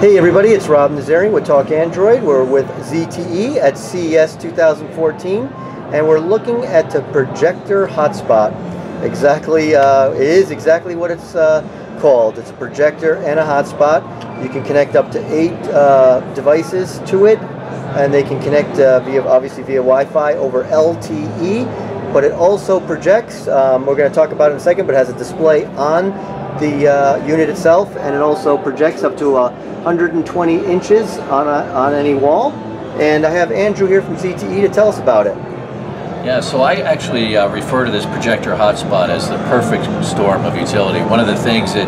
Hey everybody, it's Rob Nazarian with Talk Android. We're with ZTE at CES 2014 and we're looking at the projector hotspot. Exactly, it is exactly what it's called. It's a projector and a hotspot. You can connect up to 8 devices to it and they can connect obviously via Wi-Fi over LTE, but it also projects. We're going to talk about it in a second, but it has a display on the unit itself, and it also projects up to 120 inches on any wall. And I have Andrew here from ZTE to tell us about it. Yeah, so I actually refer to this projector hotspot as the perfect storm of utility. One of the things that,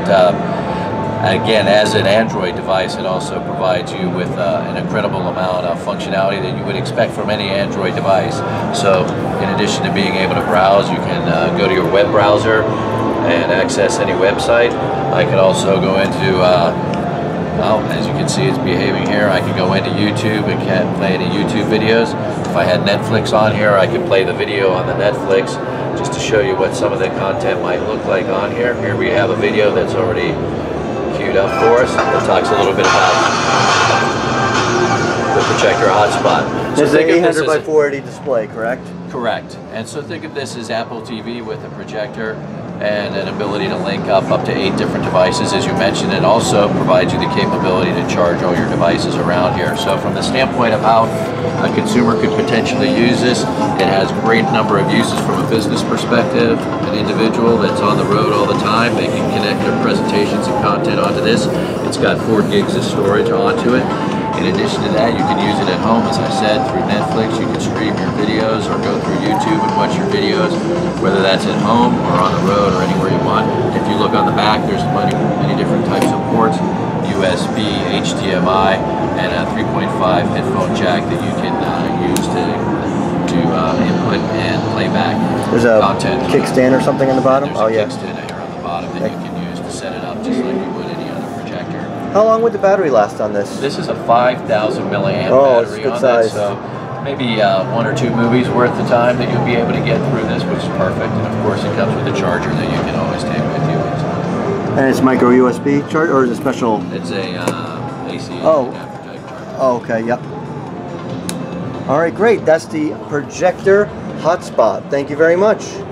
again, as an Android device, it also provides you with an incredible amount of functionality that you would expect from any Android device. So in addition to being able to browse, you can go to your web browser and access any website. I can also go into, as you can see it's behaving here, I can go into YouTube and can play any YouTube videos. If I had Netflix on here, I could play the video on the Netflix just to show you what some of the content might look like on here. Here we have a video that's already queued up for us. It talks a little bit about the projector hotspot. So it's an 800 by 480 display, correct? Correct. And so think of this as Apple TV with a projector and an ability to link up to 8 different devices, as you mentioned, and also provides you the capability to charge all your devices around here. So from the standpoint of how a consumer could potentially use this, it has a great number of uses from a business perspective. An individual that's on the road all the time, they can connect their presentations and content onto this. It's got 4 gigs of storage onto it. In addition to that, you can use it at home, as I said, through Netflix. You can stream your videos or go through YouTube and watch your videos, whether that's at home or on the road or anywhere you want. If you look on the back, there's many different types of ports, USB, HDMI, and a 3.5 headphone jack that you can use to input and play back there's a content. Kickstand or something on the bottom? Oh, yeah. There's a kickstand here on the bottom that you can use to set it up just like you would any other projector. How long would the battery last on this? This is a 5,000 milliamp battery. It's good on size. That, so maybe 1 or 2 movies worth of time that you'll be able to get through this, which is perfect. And of course, it comes with a charger that you can always take with you. And it's micro USB charge, or is it special? It's a AC adapter type charger. Oh, okay, yep. All right, great. That's the projector hotspot. Thank you very much.